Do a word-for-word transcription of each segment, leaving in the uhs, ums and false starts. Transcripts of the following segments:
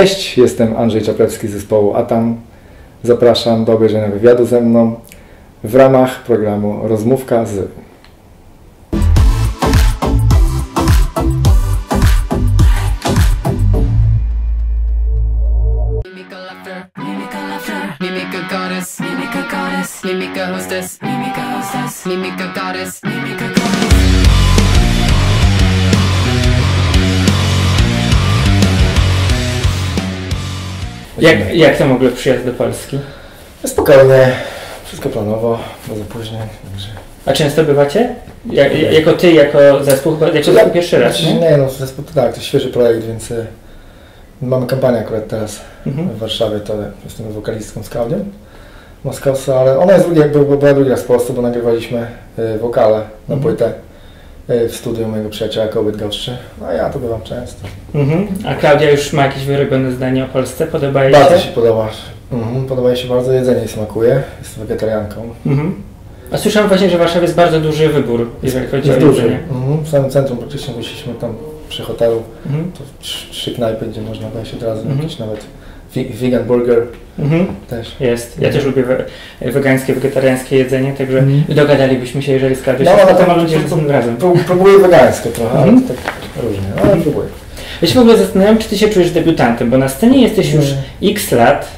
Cześć, jestem Andrzej Czaplewski z zespołu Atan. Zapraszam do obejrzenia wywiadu ze mną w ramach programu Rozmówka z. Jak, jak to w ogóle przyjazd do Polski? Spokojnie, wszystko planowo, bardzo późno. Także... A często bywacie? Jak, jako ty, jako zespół, jako ja, pierwszy raz? Nie, nie no, zespół to tak, to świeży projekt, więc y, mamy kampanię akurat teraz mhm. w Warszawie, to jestem wokalistką z Claudią Moscoso, ale ona jest drugi, była drugi raz w Polsce, bo nagrywaliśmy y, wokale na mhm. płytę y, w studiu mojego przyjaciela Kobyt Goszczy, a ja to bywam często. Mhm. A Klaudia już ma jakieś wyrobione zdanie o Polsce? Podoba jej się? Bardzo się podoba. Mhm. Podoba jej się bardzo, jedzenie jej smakuje, jest wegetarianką. Mhm. A słyszałem właśnie, że w Warszawie jest bardzo duży wybór, jeżeli chodzi jest o duży. jedzenie. Mhm. W samym centrum praktycznie musieliśmy tam przy hotelu, mhm. to trzy knajpy, gdzie można wejść od razu, mhm. jakieś nawet vegan burger mhm. też. Jest, ja mhm. też lubię wegańskie, wegetariańskie jedzenie, także mhm. dogadalibyśmy się, jeżeli skarży się. No, no, to mam nadzieję, że jestem razem. Próbuję wegańskie trochę, mhm. ale to tak różnie, ale mhm. próbuję. Ja się w ogóle zastanawiam, czy ty się czujesz debiutantem, bo na scenie jesteś już mm. x lat.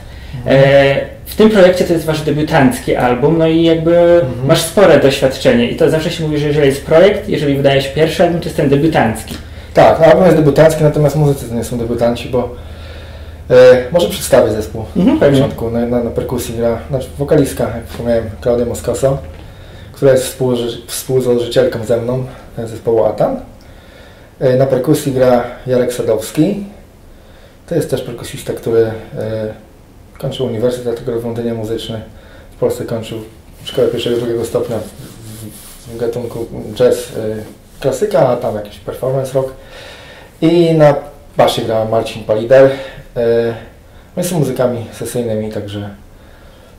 Mm. E, w tym projekcie to jest wasz debiutancki album, no i jakby mm. masz spore doświadczenie. I to zawsze się mówi, że jeżeli jest projekt, jeżeli wydaje się pierwszy album, to jest ten debiutancki. Tak, no, album jest debiutancki, natomiast muzycy to nie są debiutanci, bo e, może przedstawię zespół mm-hmm, na początku. Na, na, na perkusji gra znaczy wokalistka, jak wspomniałem, Claudia Moscoso, która jest współży, współzałożycielką ze mną zespołu Atan. Na perkusji gra Jarek Sadowski. To jest też perkusista, który e, kończył uniwersytet w Londynie muzyczny. W Polsce kończył szkołę pierwszego, drugiego stopnia w, w gatunku jazz, e, klasyka, a tam jakiś performance rock. I na basie gra Marcin Palider. E, my są muzykami sesyjnymi, także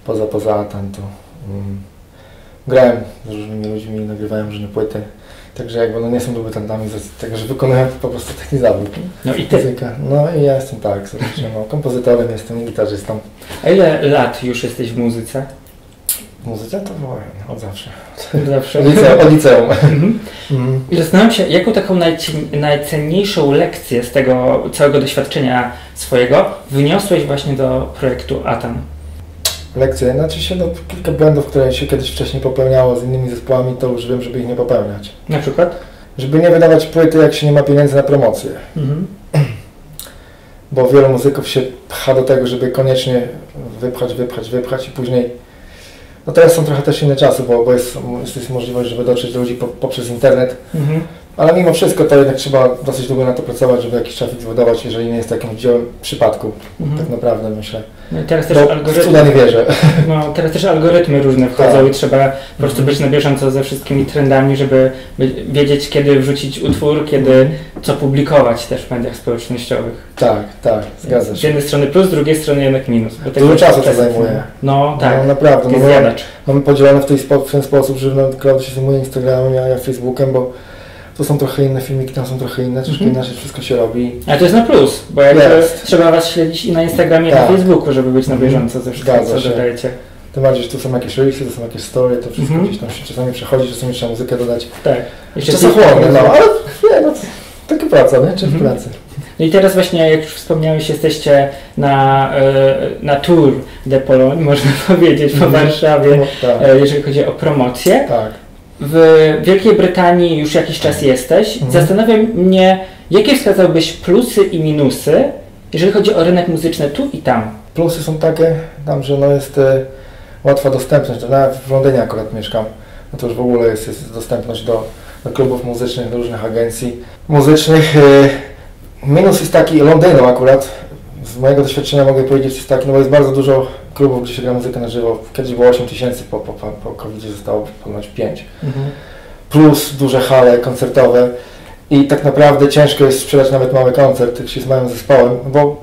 poza poza tam to um, grałem z różnymi ludźmi, nagrywałem różne płyty. Także jakby no nie są debiutantami, także wykonuję po prostu taki zawód. No i ty? No i ja jestem tak, zresztą, no, kompozytorem jestem, gitarzystą. A ile lat już jesteś w muzyce? W muzyce to byłem od zawsze. Od zawsze? Liceum, od liceum. Mhm. Mhm. I zastanawiam się, jaką taką najcien, najcenniejszą lekcję z tego całego doświadczenia swojego wyniosłeś właśnie do projektu Atan? Lekcje, znaczy się no, kilka błędów, które się kiedyś wcześniej popełniało z innymi zespołami, to już wiem, żeby ich nie popełniać. Na przykład? Żeby nie wydawać płyty, jak się nie ma pieniędzy na promocję. Mhm. Bo wielu muzyków się pcha do tego, żeby koniecznie wypchać, wypchać, wypchać i później... No teraz są trochę też inne czasy, bo, bo jest, jest możliwość, żeby dotrzeć do ludzi po, poprzez internet. Mhm. Ale mimo wszystko to jednak trzeba dosyć długo na to pracować, żeby jakiś trafik zbudować, jeżeli nie jest takim dziełem przypadku, mhm. tak naprawdę myślę. No i teraz też algorytmy, cuda nie wierzę. No, teraz też algorytmy różne wchodzą tak. i trzeba po prostu być na bieżąco ze wszystkimi trendami, żeby wiedzieć, kiedy wrzucić utwór, kiedy co publikować też w mediach społecznościowych. Tak, tak, zgadza się. Z jednej strony plus, z drugiej strony jednak minus. Dużo czasu to zajmuje. No tak, no, naprawdę. Jest no, mamy podzielone w, tej spo, w ten sposób, że no, Klaudia się zajmuje Instagramem, ja, ja Facebookiem, bo to są trochę inne filmiki, tam są trochę inne, troszkę mm-hmm. inaczej wszystko się robi. Ale to jest na plus, bo jak trzeba was śledzić i na Instagramie, i tak. na Facebooku, żeby być na bieżąco ze wszystkim, co dodajecie. Tym bardziej, że tu są jakieś reelsy, to są jakieś story, to wszystko mm-hmm. gdzieś tam się czasami przechodzi, czasami trzeba muzykę dodać. Tak. Czasochłonne, no, ale nie, no, taka praca, nie? Czy mm-hmm. w pracy. No i teraz właśnie, jak już wspomniałeś, jesteście na, na tour de Pologne, można powiedzieć, po mm-hmm. Warszawie, no, tak. jeżeli chodzi o promocję. Tak. W Wielkiej Brytanii już jakiś czas jesteś. Mhm. Zastanawiam mnie, jakie wskazałbyś plusy i minusy, jeżeli chodzi o rynek muzyczny tu i tam? Plusy są takie, tam, że no jest e, łatwa dostępność. Nawet w Londynie akurat mieszkam. No to już w ogóle jest, jest dostępność do, do klubów muzycznych, do różnych agencji muzycznych. E, minus jest taki, Londynu akurat, z mojego doświadczenia mogę powiedzieć, jest taki, no bo jest bardzo dużo klubów, gdzie się gra muzykę na żywo. Kiedyś było osiem tysięcy, po, po, po kowidzie zostało ponad pięć. Mhm. Plus duże hale koncertowe i tak naprawdę ciężko jest sprzedać nawet mały koncert, jak się z małym zespołem, bo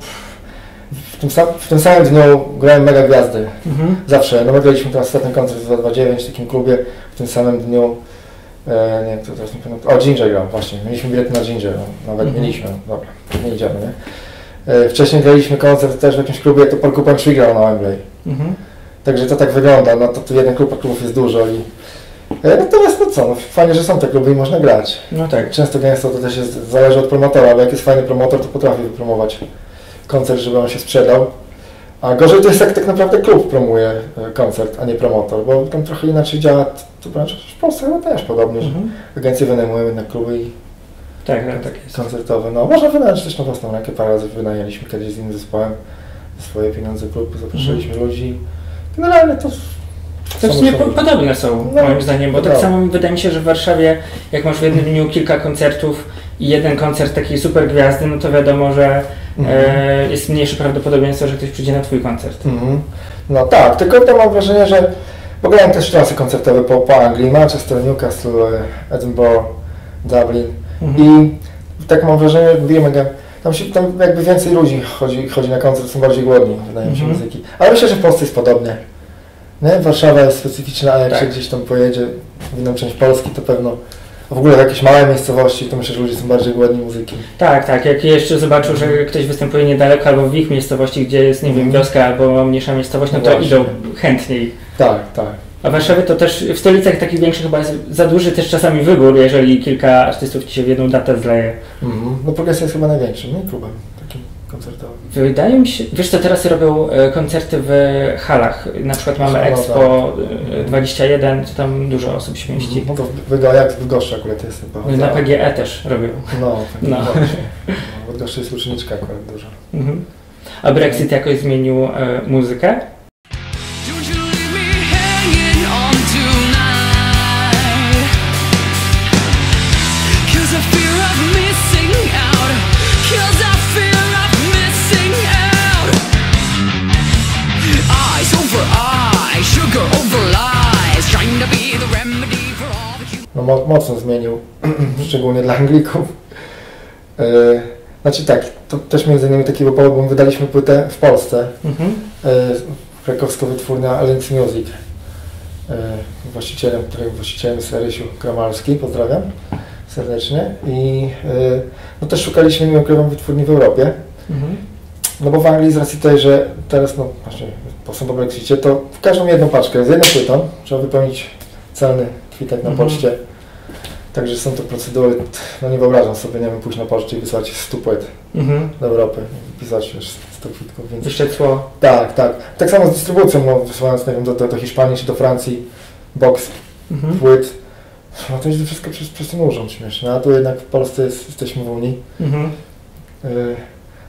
w tym, sam, w tym samym dniu grałem mega gwiazdy. Mhm. Zawsze. No my graliśmy teraz ostatni koncert w dwa dwa dziewięć w takim klubie, w tym samym dniu, e, nie to teraz nie pamiętam, o Ginger grał właśnie, mieliśmy bilet na Ginger, no, nawet mhm. mieliśmy, dobra, nie idziemy, nie? Wcześniej graliśmy koncert też w jakimś klubie, to pan Kupan grał na Wembley. Mhm. Także to tak wygląda, no to tu jeden klub, a klubów jest dużo. I... Natomiast no co, no fajnie, że są te kluby i można grać. No tak. Często, gęsto to też jest, zależy od promotora, ale jak jest fajny promotor, to potrafi wypromować koncert, żeby on się sprzedał. A gorzej to jest, jak tak naprawdę klub promuje koncert, a nie promotor, bo tam trochę inaczej działa, to w Polsce chyba też podobnie, że mhm. agencje wynajmują jednak kluby i tak, no, tak jest. Koncertowe. No, można wynająć też na własną rękę, parę razy wynajęliśmy kiedyś z innym zespołem, swoje pieniądze klub, zapraszaliśmy mhm. ludzi. Generalnie to... To w sumie po, podobne są, no, moim zdaniem, bo tak samo wydaje mi się, że w Warszawie, jak masz w jednym dniu kilka koncertów i jeden koncert takiej super gwiazdy, no to wiadomo, że mm-hmm. e, jest mniejsze prawdopodobieństwo, że ktoś przyjdzie na twój koncert. Mm-hmm. No tak, tylko to mam wrażenie, że bo grałem też trasy koncertowe po, po Anglii, Manchester, Newcastle, Edinburgh, Dublin mm-hmm. i tak mam wrażenie, że Birmingham, tam, się, tam jakby więcej ludzi chodzi, chodzi na koncert, są bardziej głodni, wydaje mi się, mm-hmm. muzyki. Ale myślę, że w Polsce jest podobnie. Nie? Warszawa jest specyficzna, a jak tak. się gdzieś tam pojedzie w inną część Polski, to pewno w ogóle w jakiejś małej miejscowości, to myślę, że ludzie są bardziej głodni muzyki. Tak, tak. Jak jeszcze zobaczył, że ktoś występuje niedaleko albo w ich miejscowości, gdzie jest, nie wiem, wioska albo mniejsza miejscowość, no to właśnie. Idą chętniej. Tak, tak. A w Warszawie to też, w stolicach takich większych chyba jest za duży też czasami wybór, jeżeli kilka artystów ci się w jedną datę zleje. Mhm. No progresja jest chyba największym, nie? Klubem takim. Wydaje mi się, wiesz co, teraz robią koncerty w halach, na przykład mamy Szanowna. Expo dwadzieścia jeden, to tam dużo osób się mieści. No to jak w Bydgoszczy akurat jest chyba. Na P G E też robią. No, no. W Bydgoszczy jest uczniczka akurat dużo. Mhm. A Brexit jakoś zmienił e, muzykę? No mocno zmienił, szczególnie dla Anglików. Yy, znaczy tak, to też między innymi takiego powodu, bo wydaliśmy płytę w Polsce. Mm-hmm. yy, krakowska wytwórnia Alain's Music. Yy, właścicielem, którego właścicielem jest Rysiu Kramalski, pozdrawiam serdecznie. I yy, no też szukaliśmy miłokliwą wytwórni w Europie. Mm-hmm. No bo w Anglii z racji tej, że teraz no właśnie po są po Brexicie, to w każdą jedną paczkę z jedną płytą trzeba wypełnić celny kwitek na mhm. poczcie. Także są to procedury, no nie wyobrażam sobie, nie wiem, pójść na poczcie i wysłać stu płyt mhm. do Europy, wypisać już stu kwitków, więc... Jeszcze cło. Tak, tak. Tak samo z dystrybucją, no wysyłając, nie wiem, do, do, do Hiszpanii czy do Francji box mhm. płyt. No to jest wszystko przez, przez ten urząd śmieszne, a tu jednak w Polsce jest, jesteśmy w Unii. Mhm. Y-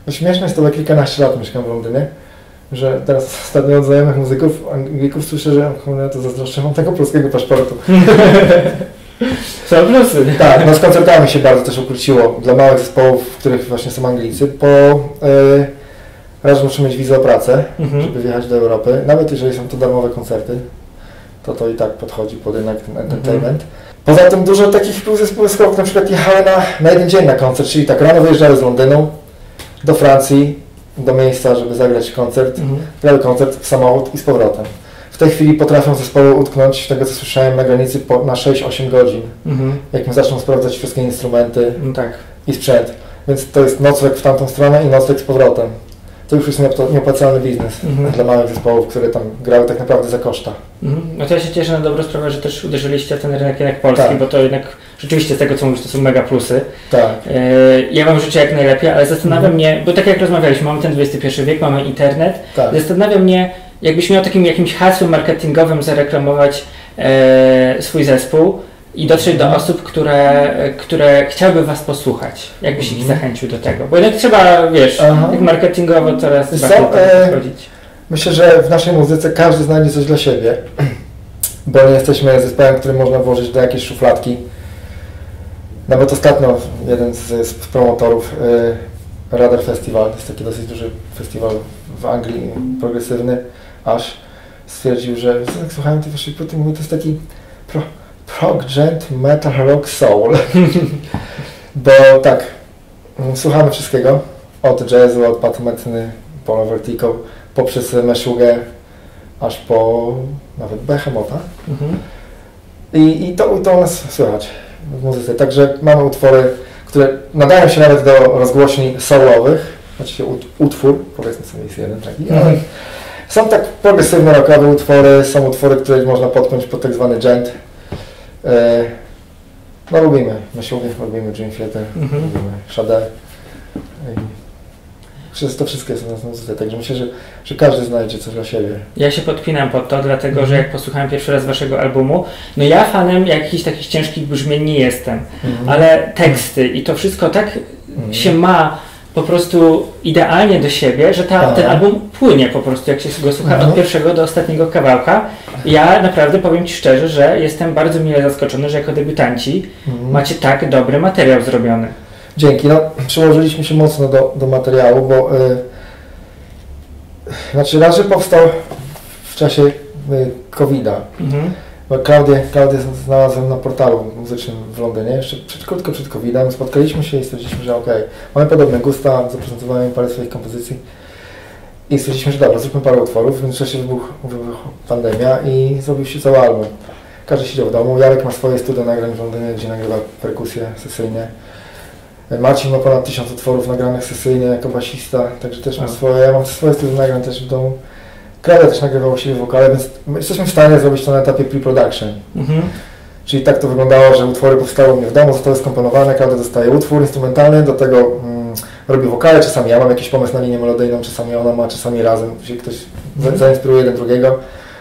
No śmieszne jest to, że kilkanaście lat mieszkam w Londynie, że teraz ostatnio od znajomych muzyków, Anglików słyszę, że ja to zazdroszczę, mam tego polskiego paszportu. Są plusy. Tak, no z koncertami się bardzo też ukróciło dla małych zespołów, w których właśnie są Anglicy, bo yy, raz, że muszę mieć wizę o pracę, mhm. żeby wjechać do Europy, nawet jeżeli są to darmowe koncerty, to to i tak podchodzi pod jednak ten entertainment. Mhm. Poza tym dużo takich plus zespołów, na przykład jechały na, na jeden dzień na koncert, czyli tak rano wyjeżdżały z Londynu, do Francji, do miejsca, żeby zagrać koncert, mhm. grały koncert w samochód i z powrotem. W tej chwili potrafią zespoły utknąć, tego co słyszałem, na granicy po, na sześć osiem godzin, mhm. jak zaczną sprawdzać wszystkie instrumenty no tak. i sprzęt. Więc to jest nocleg w tamtą stronę i nocleg z powrotem. To już jest nieopłacalny biznes mhm. dla małych zespołów, które tam grały tak naprawdę za koszta. Mhm. No to ja się cieszę na dobrą sprawę, że też uderzyliście w ten rynek jednak polski, tak. bo to jednak rzeczywiście z tego co mówisz to są mega plusy. Tak. Yy, ja Wam życzę jak najlepiej, ale zastanawiam mhm. mnie, bo tak jak rozmawialiśmy, mamy ten dwudziesty pierwszy wiek, mamy internet, tak. zastanawiam mnie, jakbyś miał takim jakimś hasłem marketingowym zareklamować yy, swój zespół i dotrzeć do osób, które, które chciałyby Was posłuchać. Jakbyś ich zachęcił do tego? Bo jednak trzeba, wiesz, Aha. jak marketingowo coraz bardziej podchodzić. Myślę, że w naszej muzyce każdy znajdzie coś dla siebie, bo nie jesteśmy zespołem, który można włożyć do jakiejś szufladki. Nawet ostatnio jeden z, z promotorów y, Radar Festival, to jest taki dosyć duży festiwal w Anglii, progresywny, aż stwierdził, że jak słuchałem tej waszej płyty, mówię, to jest taki pro, prog, gent, metal, rock, soul. Bo tak, słuchamy wszystkiego, od jazzu, od Pat Metheny, po Novertico, poprzez Meshuggah, aż po nawet Behemota. Mhm. I, i to, to nas słychać w muzyce. Także mamy utwory, które nadają się nawet do rozgłośni soulowych, znaczy utwór, powiedzmy sobie jest jeden taki, ale mm. są tak progresywne rockowe utwory, są utwory, które można podpiąć pod tak zwany dżent. No lubimy Meshuggah, lubimy Jim Fiezel, mm -hmm. lubimy Shader. To wszystko jest na muzyce, także myślę, że, że każdy znajdzie coś dla siebie. Ja się podpinam pod to, dlatego mm. że jak posłuchałem pierwszy raz waszego albumu, no ja fanem jakichś takich ciężkich brzmień nie jestem, mm. ale teksty i to wszystko tak mm. się ma po prostu idealnie do siebie, że ta, ten album płynie po prostu, jak się go słucha mm. od pierwszego do ostatniego kawałka. Ja naprawdę powiem ci szczerze, że jestem bardzo mile zaskoczony, że jako debiutanci mm. macie tak dobry materiał zrobiony. Dzięki. No, przyłożyliśmy się mocno do, do materiału, bo yy, znaczy raz, że powstał w czasie yy, kowida. Mhm. Klaudię, Klaudię znalazłem na portalu muzycznym w Londynie, jeszcze przed, krótko przed kowidem. Spotkaliśmy się i stwierdziliśmy, że okej, okay, mamy podobne gusta, zaprezentowałem parę swoich kompozycji i stwierdziliśmy, że dobra, zróbmy parę utworów. W międzyczasie wybuchła wybuch pandemia i zrobił się cały album. Każdy siedział w domu. Jarek ma swoje studio nagrań w Londynie, gdzie nagrywa perkusje sesyjne. Marcin ma ponad tysiąc utworów nagranych sesyjnie jako basista, także też mam swoje, ja mam swoje studia nagrań też w domu. Klaudia też nagrywał u siebie wokale, więc jesteśmy w stanie zrobić to na etapie pre-production. Mhm. Czyli tak to wyglądało, że utwory powstały u mnie w domu, zostały skomponowane, Klaudia dostaje utwór instrumentalny, do tego mm, robi wokale, czasami ja mam jakiś pomysł na linię melodyjną, czasami ona ma, czasami razem, czyli ktoś mhm. zainspiruje jeden drugiego.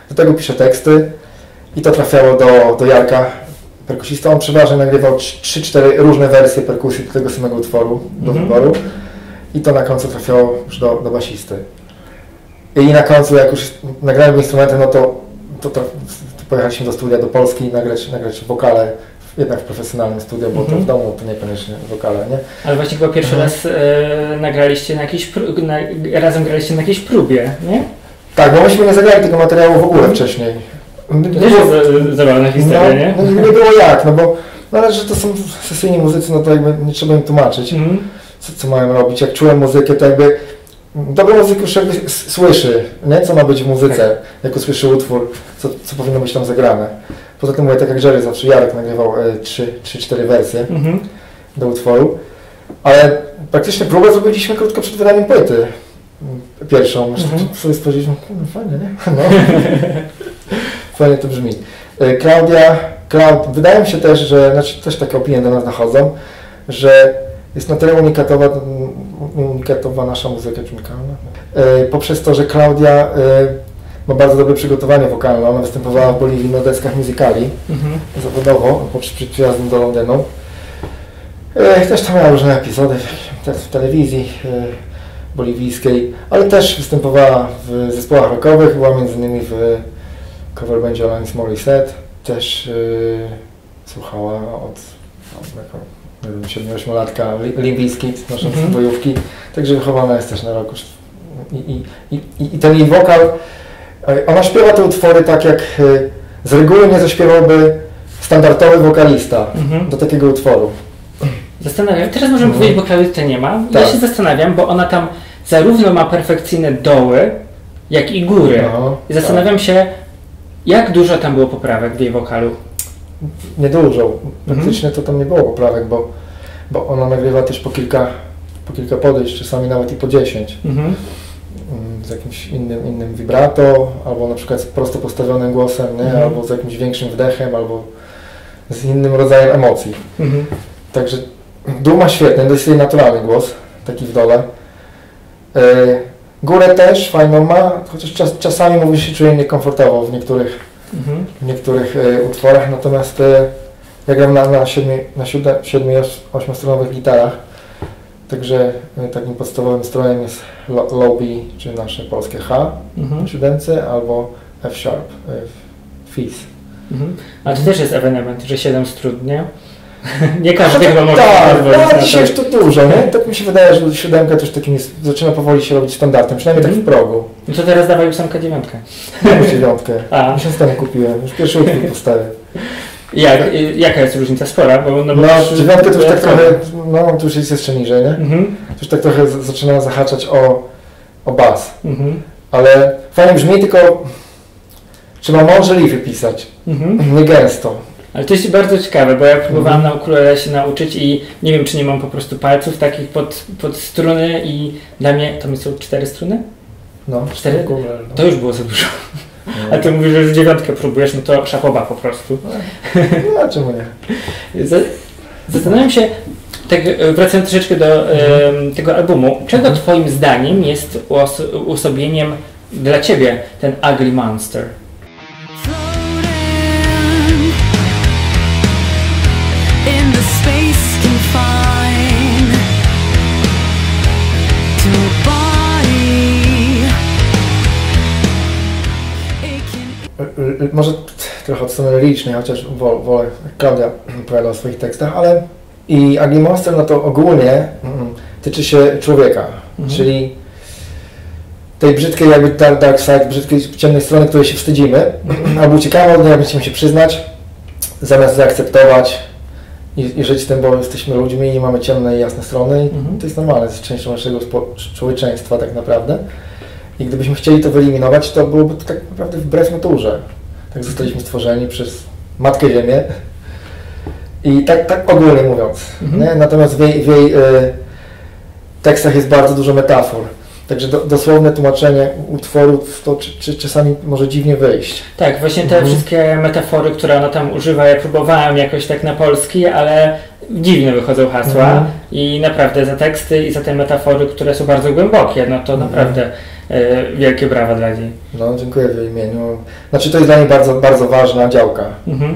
Do tego pisze teksty i to trafiało do, do Jarka. Perkusista, on przeważnie nagrywał trzy cztery różne wersje perkusji do tego samego utworu, do mm-hmm. wyboru i to na końcu trafiało już do, do basisty. I na końcu, jak już nagrałem instrumenty, no to, to, to, to pojechaliśmy do studia do Polski i nagrać, nagrać wokale, jednak w profesjonalnym studiu, bo mm-hmm. to w domu to niekoniecznie wokale, nie? Ale właśnie chyba pierwszy mm. raz y, nagraliście na jakiejś pró- na, razem graliście na jakiejś próbie, nie? Tak, bo myśmy nie zagrali tego materiału w ogóle mm. wcześniej. To też jest zabawna historia, no, nie? No, nie było jak, no bo no, ale że to są sesyjni muzycy, no to jakby nie trzeba im tłumaczyć, mm. co, co mają robić. Jak czułem muzykę, to jakby dobry muzyk już jakby słyszy, nie? Co ma być w muzyce, tak. Jak usłyszy utwór, co, co powinno być tam zagrane. Poza tym mówię, tak jak Jerry zawsze, Jarek nagrywał y, trzy cztery wersje mm-hmm. do utworu, ale praktycznie próbę zrobiliśmy krótko przed wydaniem płyty. Pierwszą, mm-hmm. sobie spojrzeliśmy, no fajnie, nie? No. Fajnie to brzmi. Klaudia, Klaud, wydaje mi się też, że, znaczy też takie opinie do nas dochodzą, że jest na tyle unikatowa, unikatowa nasza muzyka unikalna. Poprzez to, że Klaudia ma bardzo dobre przygotowanie wokalne, ona występowała w Boliwii na deskach musicali mhm. zawodowo, przed przyjazdem do Londynu. Też tam miała różne epizody w telewizji boliwijskiej, ale też występowała w zespołach rockowych, była między innymi w cover będzie Alain's Music, też yy, słuchała od siedmiu ośmiolatka limbijskiej, nosząc mm -hmm. bojówki, także wychowana jest też na roku. I, i, i, i ten jej wokal, ona śpiewa te utwory tak jak yy, z reguły nie zaśpiewałby standardowy wokalista mm -hmm. do takiego utworu. Zastanawiam, teraz możemy mm -hmm. powiedzieć, bo Klaudii to nie ma. Tak. Ja się zastanawiam, bo ona tam zarówno ma perfekcyjne doły, jak i góry. No, I zastanawiam tak. się, jak dużo tam było poprawek w jej wokalu? Niedużo. Praktycznie mm-hmm. to tam nie było poprawek, bo, bo ona nagrywa też po kilka, po kilka podejść, czasami nawet i po dziesięć. Mm-hmm. Z jakimś innym, innym vibrato, albo na przykład z prosto postawionym głosem, nie? Mm-hmm. albo z jakimś większym wdechem, albo z innym rodzajem emocji. Mm-hmm. Także dół ma świetny, dosyć naturalny głos, taki w dole. Y Górę też fajną ma, chociaż czas, czasami mówi się czuję niekomfortowo w niektórych, mhm. w niektórych y, utworach, natomiast y, ja gram na, na siedmiu-ośmiostronowych gitarach, także y, takim podstawowym strojem jest lo, low B, czyli nasze polskie H mhm. w siódemce, albo F sharp, y, Fis. Mhm. A to mhm. też jest ewenement, że siedem strun, nie? Nie każdy chyba może. Tak, ale dzisiaj już to dużo, nie? Tak mi się wydaje, że siódemka też takim jest, zaczyna powoli się robić standardem, przynajmniej mm. tak w progu. No to teraz dawaj ósemkę, dziewiątkę. No dziewiątkę. A. Już tam kupiłem, już pierwszy utwór powstaje. Jak, jaka jest różnica? Spora? Bo, no, bo no już, dziewiątkę to już tak trochę, no to już jest jeszcze niżej, nie? Mm-hmm. To już tak trochę zaczyna zahaczać o, o bas. Mm-hmm. Ale fajnie brzmi, tylko trzeba mądrze riffy pisać, mm-hmm. nie gęsto. Ale to jest bardzo ciekawe, bo ja próbowałam mm. na ukulele się nauczyć i nie wiem, czy nie mam po prostu palców takich pod, pod struny i dla mnie, to mi są cztery struny? No, cztery? Ukulele, no. To już było za dużo. No. A ty mówisz, że już dziewiątkę próbujesz, no to szapoba po prostu. No, a czemu nie? Zastanawiam się, tak wracam troszeczkę do mm. y, tego albumu. Czego mm. twoim zdaniem jest uos uosobieniem dla ciebie ten Ugly Monster? Może trochę od strony lirycznej, chociaż wolę, wolę Klaudia opowiada o swoich tekstach, ale i Ugly Monster, no to ogólnie mm, tyczy się człowieka, mhm. czyli tej brzydkiej jakby dark, dark side, brzydkiej ciemnej strony, której się wstydzimy, albo uciekamy od niej, musimy się przyznać, zamiast zaakceptować i, i żyć z tym, bo jesteśmy ludźmi i nie mamy ciemnej, jasnej strony mhm. i to jest normalne, jest częścią naszego człowieczeństwa tak naprawdę. I gdybyśmy chcieli to wyeliminować, to byłoby to tak naprawdę wbrew naturze. Tak zostaliśmy stworzeni przez Matkę Ziemię. I tak, tak ogólnie mówiąc. Mm-hmm. Nie? Natomiast w jej, w jej y, tekstach jest bardzo dużo metafor. Także do, dosłowne tłumaczenie utworów to czy, czy, czasami może dziwnie wyjść. Tak, właśnie te mm-hmm. wszystkie metafory, które ona tam używa, ja próbowałem jakoś tak na polski, ale dziwnie wychodzą hasła. Mm-hmm. I naprawdę za teksty i za te metafory, które są bardzo głębokie, no to mm-hmm. naprawdę wielkie brawa dla niej. No, dziękuję w jej imieniu. Znaczy to jest dla niej bardzo, bardzo ważna działka. Mm-hmm.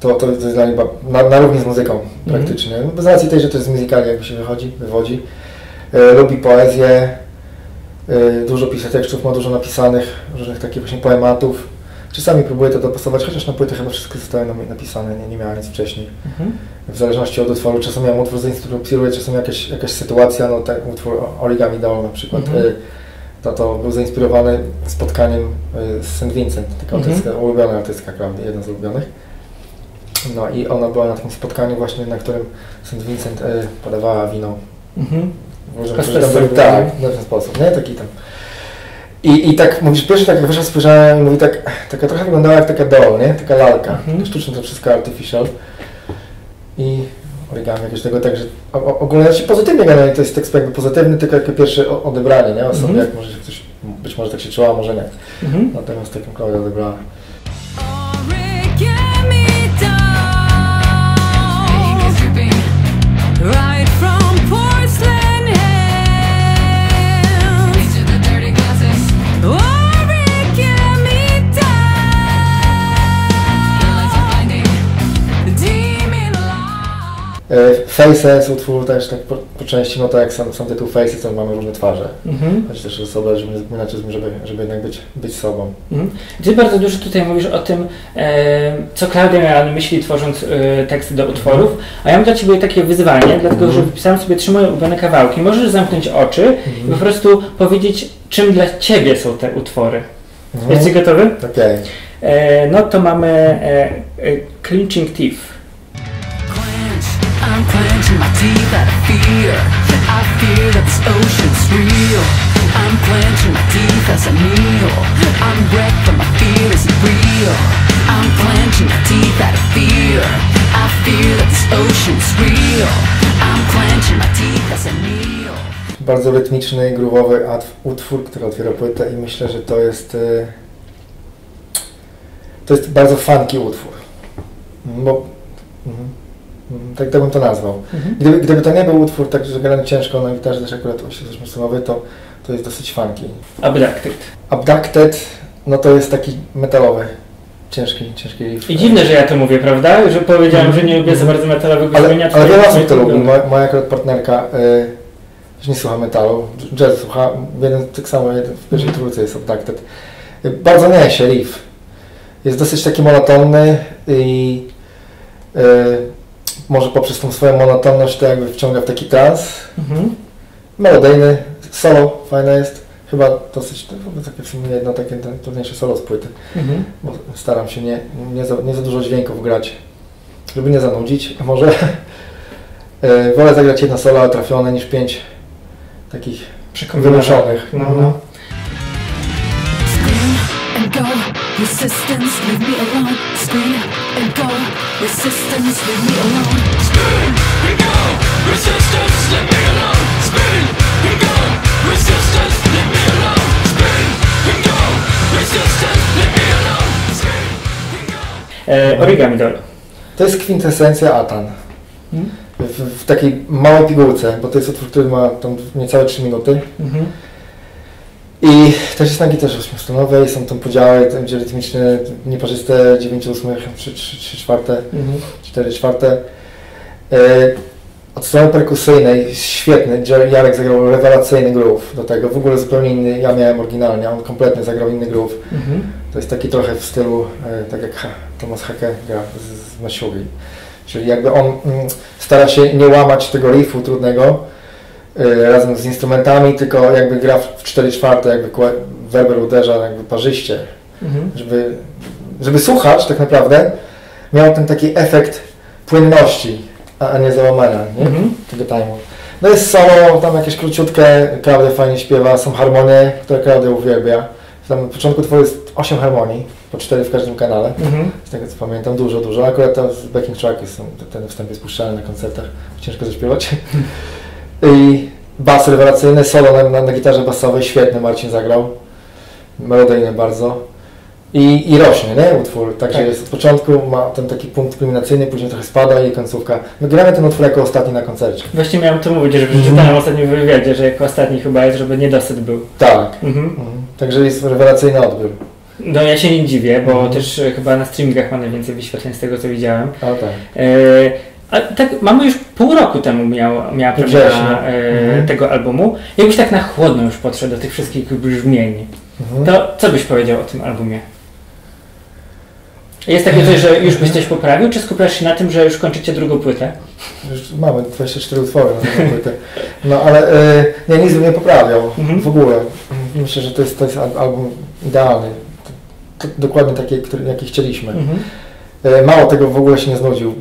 To, to jest dla niej na, na równi z muzyką praktycznie. Mm-hmm. Z racji tej, że to jest muzykali, jakby się wychodzi, wywodzi. E, lubi poezję. E, dużo pisatekstów ma, dużo napisanych, różnych takich właśnie poematów. Czasami próbuję to dopasować, chociaż na płyty chyba wszystkie zostały napisane, nie, nie miała nic wcześniej. Mm-hmm. W zależności od utworu, czasami ja utwór zainspiruję, czasami jakaś, jakaś sytuacja, no tak utwór Origami dał na przykład. Mm-hmm. e, Tato był zainspirowany spotkaniem z Saint Vincent, taka mm-hmm. artystka, ulubiona artystka, prawda, jedna z ulubionych. No i ona była na tym spotkaniu właśnie, na którym Saint Vincent y, podawała wino. Mhm. Mm tak, w ten sposób, nie? Taki tam. I, i tak, mówisz, pierwszy tak jak wyszła, spojrzałem i mówi tak, taka trochę wyglądała jak taka doll, nie? Taka lalka, mm-hmm. sztuczna to wszystko, artificial. I Origami jakoś tego, także ogólnie znaczy pozytywnie generalnie, to jest tekst jakby pozytywny, tylko jako pierwsze odebranie, nie? Osoby, mm-hmm. jak może się ktoś, być może tak się czuła, może nie. Mm-hmm. Natomiast taką Klaudię odebrała. Faces, utwór też tak po, po części, no tak jak sam, sam tytuł Faces, to mamy różne twarze. Mm-hmm. Znaczy też osoba, żeby zmieniać, żeby, żeby jednak być, być sobą. Mm-hmm. Ty bardzo dużo tutaj mówisz o tym, e, co Klaudia miała na myśli tworząc e, teksty do utworów, a ja mam dla ciebie takie wyzwanie, dlatego mm-hmm. że wypisałem sobie trzy moje ulubione kawałki. Możesz zamknąć oczy mm-hmm. i po prostu powiedzieć, czym dla ciebie są te utwory. Mm-hmm. Jesteś gotowy? Okej. Okay. No to mamy e, e, Clenching Teeth. I'm clenching my teeth out of fear. I fear that this ocean's real. I'm clenching my teeth as I kneel. I'm wrecked but my fear isn't real. I'm clenching my teeth out of fear. I fear that this ocean's real. I'm clenching my teeth as I kneel. Bardzo rytmiczny, gruwowy utwór, który otwiera płytę i myślę, że to jest... To jest bardzo funky utwór. Bo... Mhm. Tak, tak bym to nazwał. Mhm. Gdyby, gdyby to nie był utwór tak, że grałem ciężko na gitarze, też akurat ośmiosłowy, to, to jest dosyć funky. Abducted. Abducted, no to jest taki metalowy, ciężki, ciężki riff. I dziwne, że ja to mówię, prawda? Że powiedziałem, mhm. że nie lubię za bardzo metalowego brzmienia. Ale wiele osób to lubi. Moja, moja akurat partnerka y, nie słucha metalu, jazz słucha, jeden tak samo, jeden w pierwszej trójce jest Abducted. Y, bardzo niesie riff. Jest dosyć taki monotonny i... Y, y, może poprzez tą swoją monotonność to jakby wciąga w taki trans. Mhm. Melodyjny, solo fajne jest, chyba dosyć, takie w sumie jedno takie trudniejsze solo z płyty, mhm. bo staram się nie, nie, za, nie za dużo dźwięków grać, żeby nie zanudzić, może. Wolę zagrać jedno solo trafione niż pięć takich wymuszonych. No, no. Resistance, leave me alone. Scream and go. Resistance, leave me alone. Scream and go. Resistance, leave me alone. Scream and go. Resistance, leave me alone. Scream and go. Resistance, leave me alone. Scream and go. E, Origami Doll. To jest kwintesencja Atan. Hmm? W, w takiej małej pigułce, bo to jest utwór, który ma tam niecałe trzy minuty. Mhm. I też jest na gitarze ośmiostonowej, są tam podziały, tam gdzie rytmiczne, nieparzyste, dziewięć ósmych, trzy czwarte, cztery czwarte. Od strony perkusyjnej, świetny, Jarek zagrał rewelacyjny groove do tego, w ogóle zupełnie inny, ja miałem oryginalnie, on kompletnie zagrał inny groove. Mhm. To jest taki trochę w stylu, tak jak Tomas Haake gra z, z Meshuggah. Czyli jakby on stara się nie łamać tego riffu trudnego yy, razem z instrumentami, tylko jakby gra w cztery czwarte, jakby werber uderza jakby parzyście, mhm. żeby, żeby słuchacz tak naprawdę miał ten taki efekt płynności, a, a nie załamania, nie? Mhm. Tego time'u. No jest solo, tam jakieś króciutkie, Klaudia fajnie śpiewa, są harmonie, które Klaudia uwielbia. Tam na początku tworzy jest osiem harmonii, po cztery w każdym kanale, mm-hmm. z tego co pamiętam, dużo, dużo. Akurat tam z backing track jest, ten wstęp jest puszczalny na koncertach, ciężko zaśpiewać. I bas rewelacyjny, solo na, na, na gitarze basowej, świetny Marcin zagrał, melodyjny bardzo. I, i rośnie, nie? Utwór, także tak. Jest od początku, ma ten taki punkt kulminacyjny, później trochę spada i końcówka. My gramy ten utwór jako ostatni na koncercie. Właśnie miałem to mówić, że przeczytałem mm. ostatnio w wywiadzie, że jako ostatni chyba jest, żeby niedosyt był. Tak, mm-hmm. mm. także jest rewelacyjny odbiór. No ja się nie dziwię, bo mm. też chyba na streamingach ma najwięcej wyświetleń z tego co widziałem. A tak. E- A tak, mamy już pół roku temu miał, miała premiera e, mhm. tego albumu. Jakbyś tak na chłodno już podszedł do tych wszystkich brzmień, mhm. to co byś powiedział o tym albumie? Jest takie coś, że już byś coś poprawił, czy skupiasz się na tym, że już kończycie drugą płytę? Już mamy dwadzieścia cztery utwory na drugą płytę. No ale y, ja nic bym nie poprawiał mhm. w ogóle. Myślę, że to jest, to jest album idealny. To, to, dokładnie taki, który, jaki chcieliśmy. Mhm. Y, mało tego w ogóle się nie znudził.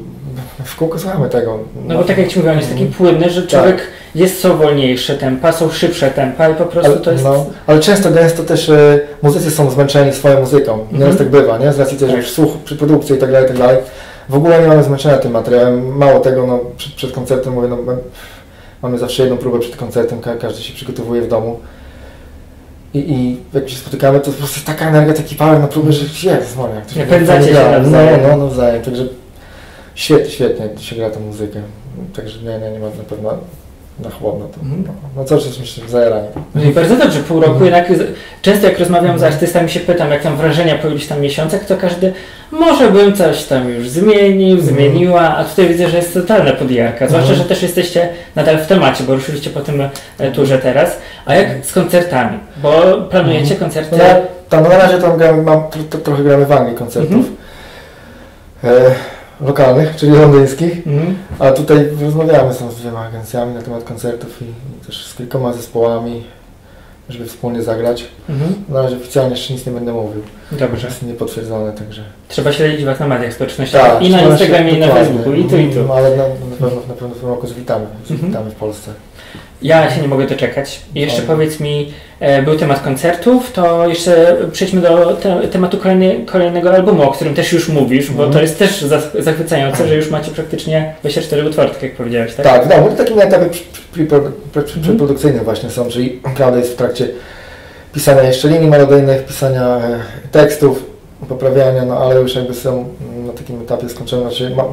W kółko słuchamy tego. No bo tak jak Ci mówiłem, jest taki płynny, że człowiek tak. jest są wolniejsze tempa, są szybsze tempa i po prostu ale, to jest... No, ale często, gęsto też y, muzycy są zmęczeni swoją muzyką. Mm-hmm. Nieraz tak bywa, nie? Z racji też tak. już słuch przy produkcji i tak dalej, tak dalej. W ogóle nie mamy zmęczenia tym materiałem. Mało tego, no, przed, przed koncertem mówię, no, mamy zawsze jedną próbę przed koncertem, ka- każdy się przygotowuje w domu. I, I jak się spotykamy, to po prostu taka energia, taki power na próbę, że jest, no, jak to się... Nie pędzacie się nawzajem. No, no, nawzajem, także... Świetnie, świetnie się gra ta muzykę, także nie, nie, nie ma na pewno na chłodno to. Mm. No, no cały czas myślę, że zajaranie. No i bardzo dobrze, pół roku, mm. jednak często jak rozmawiam mm. z artystami się pytam, jak tam wrażenia po jakichś tam miesiącach, to każdy może bym coś tam już zmienił, mm. zmieniła, a tutaj widzę, że jest totalna podjarka, zwłaszcza, mm. że też jesteście nadal w temacie, bo ruszyliście po tym turze teraz, a jak z koncertami, bo planujecie mm. koncerty... No, tam, no na razie tam gramy, mam, to, trochę gramy w Anglii koncertów. Mm-hmm. e- lokalnych, czyli londyńskich, mm. a tutaj rozmawiamy z dwiema agencjami na temat koncertów i, i też z kilkoma zespołami, żeby wspólnie zagrać. Mm-hmm. Na razie oficjalnie jeszcze nic nie będę mówił. Dobrze. Jest niepotwierdzone, także... Trzeba śledzić Was na mediach społecznościowych i na Instagramie, i na Facebooku, i tu, i tu. Ale na, na pewno, na pewno w tym roku zwitamy, zwitamy mm-hmm. w Polsce. Ja się nie mogę doczekać. I jeszcze Fajne. Powiedz mi, e, był temat koncertów, to jeszcze przejdźmy do te, tematu kolejny, kolejnego albumu, o którym też już mówisz, bo mm. to jest też zachwycające, że już macie praktycznie dwadzieścia cztery utwory, tak jak powiedziałeś, tak? Tak, no, takim na etapie przeprodukcyjnym właśnie są, czyli Klaudia jest w trakcie pisania jeszcze linii melodyjnych, pisania tekstów, poprawiania, no ale już jakby są na takim etapie skończone, znaczy mam,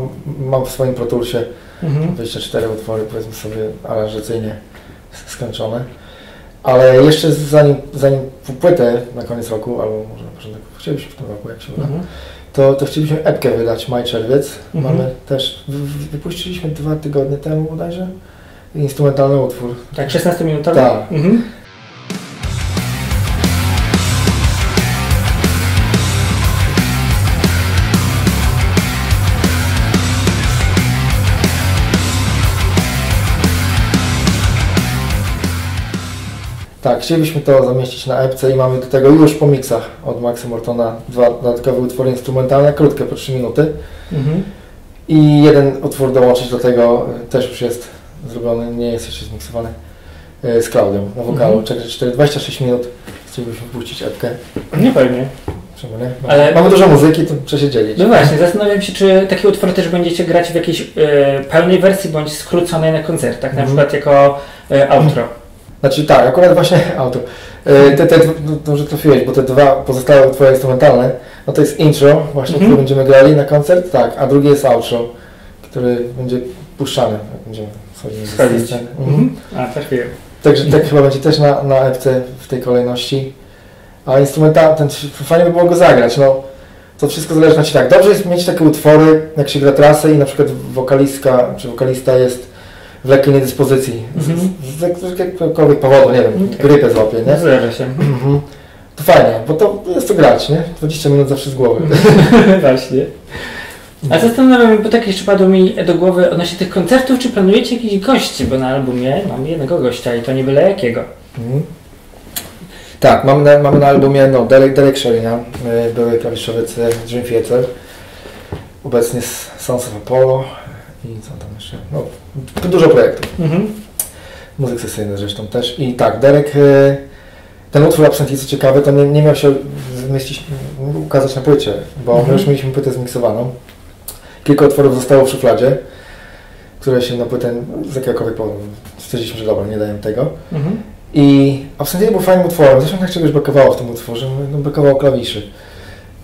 mam w swoim Pro Toolsie mhm. dwadzieścia cztery utwory, powiedzmy sobie, aranżacyjnie skończone. Ale jeszcze zanim, zanim płytę na koniec roku, albo może na początek, chcielibyśmy w tym roku, jak się uda, mhm. to, to chcielibyśmy epkę wydać, maj, czerwiec. Mhm. Mamy też, wypuściliśmy dwa tygodnie temu bodajże, instrumentalny utwór. Tak, szesnastominutowy? Tak. Mhm. Tak, chcielibyśmy to zamieścić na epce i mamy do tego już po miksach od Maxi Mortona dwa dodatkowe utwory instrumentalne, krótkie, po trzy minuty. Mhm. I jeden utwór dołączyć do tego, też już jest zrobiony, nie jest jeszcze zmiksowany, z Klaudią na wokalu. Mhm. Czekaj, dwadzieścia sześć minut chcielibyśmy puścić epkę. Nie pewnie. Czemu nie? Mamy, ale, mamy dużo muzyki, to trzeba się dzielić. No właśnie, zastanawiam się, czy taki utwór też będziecie grać w jakiejś y, pełnej wersji bądź skróconej na koncertach, mm. na przykład jako y, outro. Znaczy tak, akurat właśnie outro. Y, te, te, no, dobrze trafiłeś, bo te dwa pozostałe twoje instrumentalne, no to jest intro, właśnie, mm-hmm. które będziemy grali na koncert, tak, a drugie jest outro, który będzie puszczany, jak będziemy schodzić. Mm-hmm. A, tak wiem. Także tak chyba będzie też na, na epce w tej kolejności. A instrumental, ten fajnie by było go zagrać. No, to wszystko zależy, znaczy tak, dobrze jest mieć takie utwory, jak się gra trasę i na przykład wokalistka czy wokalista jest w lekkiej niedyspozycji. Z jakiegokolwiek powodu, nie wiem, grypę złapie, nie? Zdarza się. To fajnie, bo to jest to grać, nie? dwadzieścia minut zawsze z głowy. Właśnie. A zastanawiam się, bo tak jeszcze padło mi do głowy odnośnie tych koncertów, czy planujecie jakichś gości, bo na albumie mamy jednego gościa i to nie byle jakiego. Mm. Tak, mamy na, mamy na albumie no, Derek, Derek Sherinian, były klawiszowiec Jim Fiezel, obecnie z Sons of Apollo i co tam jeszcze, no dużo projektów, mm-hmm. muzyk sesyjny zresztą też. I tak, Derek, ten utwór Absentee, co ciekawe, to nie, nie miał się zmieścić, ukazać na płycie, bo mm-hmm. my już mieliśmy płytę zmiksowaną. Kilka utworów zostało w szufladzie, które się na płytę z jakiegokolwiek powodu stwierdziliśmy, że dobra, nie dajemy tego. Mm-hmm. I Absentee był fajnym utworem, zresztą tak czegoś brakowało w tym utworze, no, brakowało klawiszy.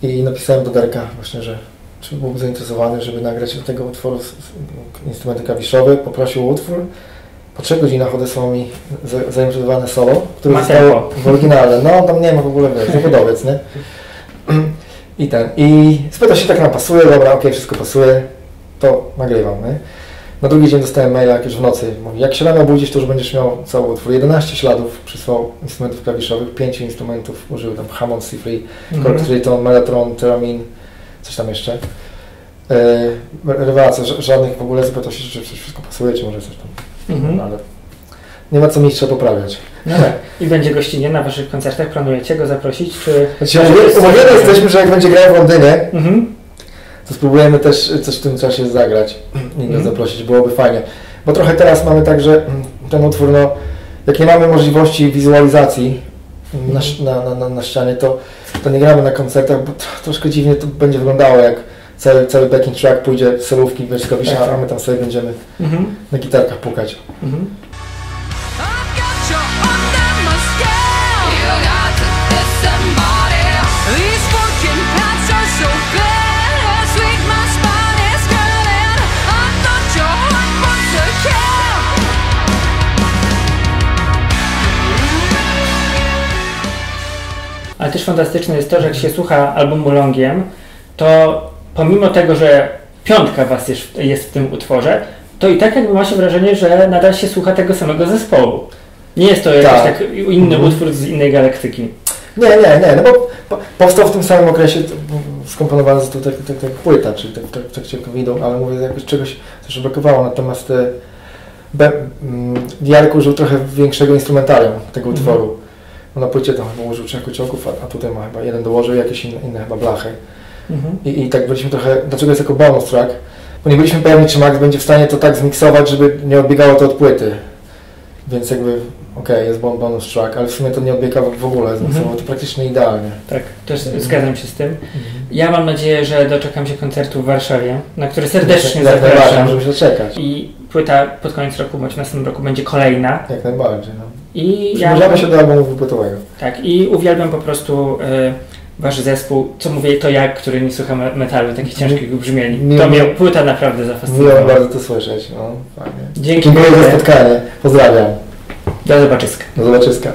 I napisałem do Derka właśnie, że czy byłby zainteresowany, żeby nagrać do tego utworu instrumenty klawiszowe. Poprosił o utwór, po trzech godzinach odesłał mi zaimprowizowane solo, które zostało w oryginale. No tam nie ma w ogóle zawodowiec, nie? I ten, i spytał się, tak nam pasuje, dobra, okej, wszystko pasuje, to nagrywam, nie? Na drugi dzień dostałem maila, jak już w nocy, mówi, jak się rano obudzisz, to już będziesz miał cały utwór. jedenaście śladów przysłał instrumentów klawiszowych, pięciu instrumentów użył, tam Hammond, Sifley, Cork Triton, Mellotron, Teramin, coś tam jeszcze. Yy, Rewelacja, żadnych w ogóle, zapytał się, czy wszystko pasuje, czy może coś tam, mm-hmm. no, ale nie ma co mistrza poprawiać. No tak. I będzie gościnnie na waszych koncertach, planujecie go zaprosić, czy... Umawiane jesteśmy, że jak będzie grał w Londynie, mm-hmm. to spróbujemy też coś w tym czasie zagrać i go mm-hmm. zaprosić, byłoby fajnie. Bo trochę teraz mamy tak, że ten utwór, no, jak nie mamy możliwości wizualizacji mm-hmm. na, na, na, na ścianie, to, to nie gramy na koncertach, bo to, troszkę dziwnie to będzie wyglądało, jak cały, cały backing track pójdzie w solówki, wiesz, a my tam sobie będziemy mm-hmm. na gitarkach pukać. Mm-hmm. Ale też fantastyczne jest to, że jak się słucha albumu longiem, to pomimo tego, że piątka was jest, jest w tym utworze, to i tak jakby ma się wrażenie, że nadal się słucha tego samego zespołu. Nie jest to jakiś tak inny mm. utwór z innej galaktyki. Nie, nie, nie, no bo po, powstał w tym samym okresie, skomponowana to tak, tak, tak płyta, czyli tak, tak, tak się widzą, ale mówię, jakoś czegoś też brakowało, natomiast be, mm, Jarek użył trochę większego instrumentarium tego mm. utworu. Na płycie to chyba użył trzech kociołków, a, a tutaj ma chyba jeden dołożył, jakieś inne, inne chyba blachy. Mhm. I, I tak byliśmy trochę, dlaczego jest jako bonus track? Bo nie byliśmy pewni, czy Max będzie w stanie to tak zmiksować, żeby nie odbiegało to od płyty. Więc jakby, okej, okay, jest bonus track, ale w sumie to nie odbiega w ogóle, zmiksowało mhm. to praktycznie idealnie. Tak, też mhm. zgadzam się z tym. Mhm. Ja mam nadzieję, że doczekam się koncertu w Warszawie, na który serdecznie tak, zapraszam. Tak najbardziej, żeby się czekać. I płyta pod koniec roku, bądź w następnym roku będzie kolejna. Jak najbardziej, no. I ja, się do albumu wypłytowego. Tak, i uwielbiam po prostu y, wasz zespół, co mówię, to jak, który nie słucha metalu, takich ciężkich brzmień. Mi, to mnie płyta naprawdę zafascynowała. Miło bardzo to słyszeć, no fajnie. Dzięki. Dziękuję za spotkanie. Pozdrawiam. Do zobaczyska. Do zobaczyska.